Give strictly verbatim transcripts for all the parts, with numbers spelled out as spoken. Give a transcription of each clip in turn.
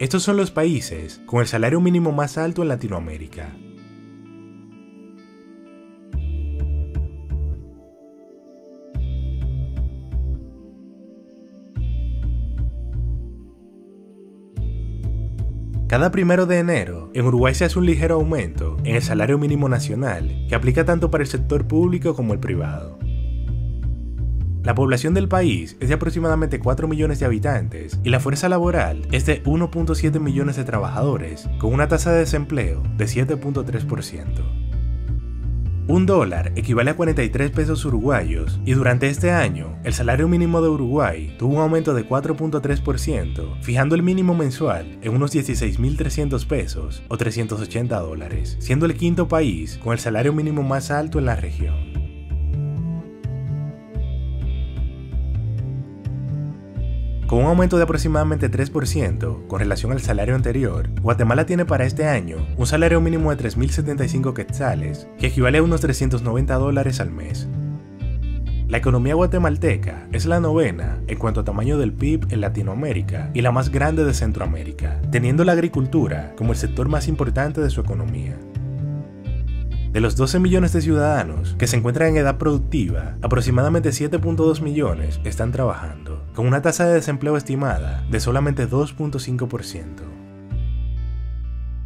Estos son los países con el salario mínimo más alto en Latinoamérica. Cada primero de enero, en Uruguay se hace un ligero aumento en el salario mínimo nacional, que aplica tanto para el sector público como el privado. La población del país es de aproximadamente cuatro millones de habitantes y la fuerza laboral es de uno punto siete millones de trabajadores, con una tasa de desempleo de siete punto tres por ciento. Un dólar equivale a cuarenta y tres pesos uruguayos y durante este año, el salario mínimo de Uruguay tuvo un aumento de cuatro punto tres por ciento, fijando el mínimo mensual en unos dieciséis mil trescientos pesos o trescientos ochenta dólares, siendo el quinto país con el salario mínimo más alto en la región. Con un aumento de aproximadamente tres por ciento con relación al salario anterior, Guatemala tiene para este año un salario mínimo de tres mil setenta y cinco quetzales, que equivale a unos trescientos noventa dólares al mes. La economía guatemalteca es la novena en cuanto a tamaño del P I B en Latinoamérica y la más grande de Centroamérica, teniendo la agricultura como el sector más importante de su economía. De los doce millones de ciudadanos que se encuentran en edad productiva, aproximadamente siete punto dos millones están trabajando, con una tasa de desempleo estimada de solamente dos punto cinco por ciento.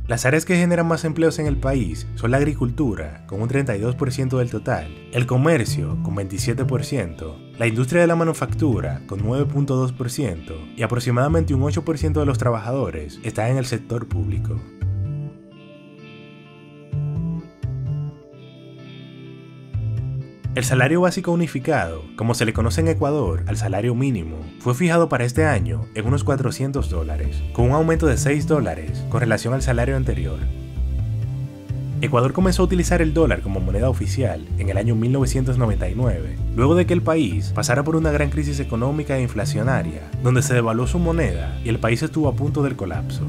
Las áreas que generan más empleos en el país son la agricultura, con un treinta y dos por ciento del total, el comercio, con veintisiete por ciento, la industria de la manufactura, con nueve punto dos por ciento, y aproximadamente un ocho por ciento de los trabajadores está en el sector público. El salario básico unificado, como se le conoce en Ecuador al salario mínimo, fue fijado para este año en unos cuatrocientos dólares, con un aumento de seis dólares con relación al salario anterior. Ecuador comenzó a utilizar el dólar como moneda oficial en el año mil novecientos noventa y nueve, luego de que el país pasara por una gran crisis económica e inflacionaria, donde se devaluó su moneda y el país estuvo a punto del colapso.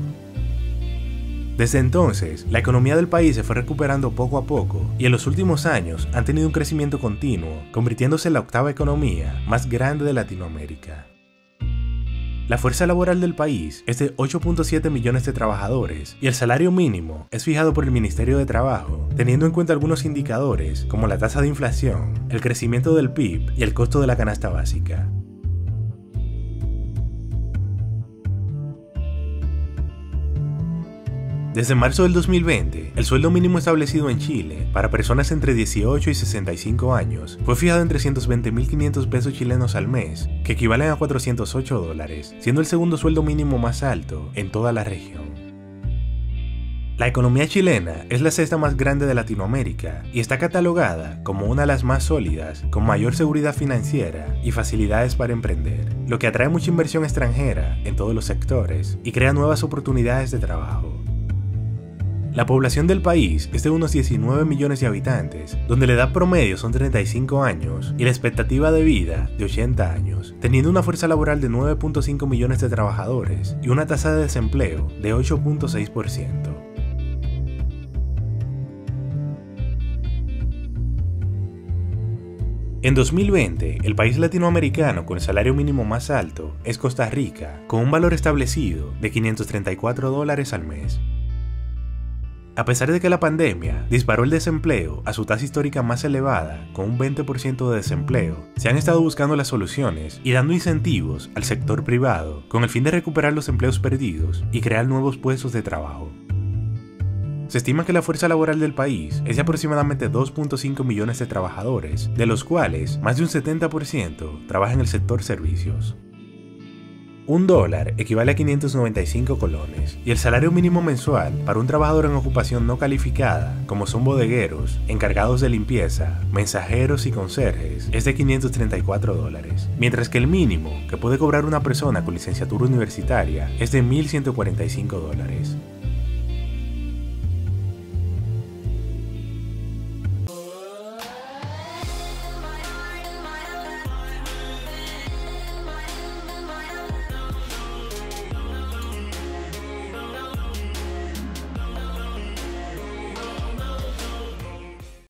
Desde entonces, la economía del país se fue recuperando poco a poco y en los últimos años han tenido un crecimiento continuo, convirtiéndose en la octava economía más grande de Latinoamérica. La fuerza laboral del país es de ocho punto siete millones de trabajadores y el salario mínimo es fijado por el Ministerio de Trabajo, teniendo en cuenta algunos indicadores como la tasa de inflación, el crecimiento del P I B y el costo de la canasta básica. Desde marzo del dos mil veinte, el sueldo mínimo establecido en Chile para personas entre dieciocho y sesenta y cinco años fue fijado en trescientos veinte mil quinientos pesos chilenos al mes, que equivalen a cuatrocientos ocho dólares, siendo el segundo sueldo mínimo más alto en toda la región. La economía chilena es la sexta más grande de Latinoamérica y está catalogada como una de las más sólidas, con mayor seguridad financiera y facilidades para emprender, lo que atrae mucha inversión extranjera en todos los sectores y crea nuevas oportunidades de trabajo. La población del país es de unos diecinueve millones de habitantes, donde la edad promedio son treinta y cinco años y la expectativa de vida de ochenta años, teniendo una fuerza laboral de nueve punto cinco millones de trabajadores y una tasa de desempleo de ocho punto seis por ciento. En dos mil veinte, el país latinoamericano con el salario mínimo más alto es Costa Rica, con un valor establecido de quinientos treinta y cuatro dólares al mes. A pesar de que la pandemia disparó el desempleo a su tasa histórica más elevada, con un veinte por ciento de desempleo, se han estado buscando las soluciones y dando incentivos al sector privado con el fin de recuperar los empleos perdidos y crear nuevos puestos de trabajo. Se estima que la fuerza laboral del país es de aproximadamente dos punto cinco millones de trabajadores, de los cuales más de un setenta por ciento trabaja en el sector servicios. Un dólar equivale a quinientos noventa y cinco colones y el salario mínimo mensual para un trabajador en ocupación no calificada, como son bodegueros, encargados de limpieza, mensajeros y conserjes, es de quinientos treinta y cuatro dólares, mientras que el mínimo que puede cobrar una persona con licenciatura universitaria es de mil ciento cuarenta y cinco dólares.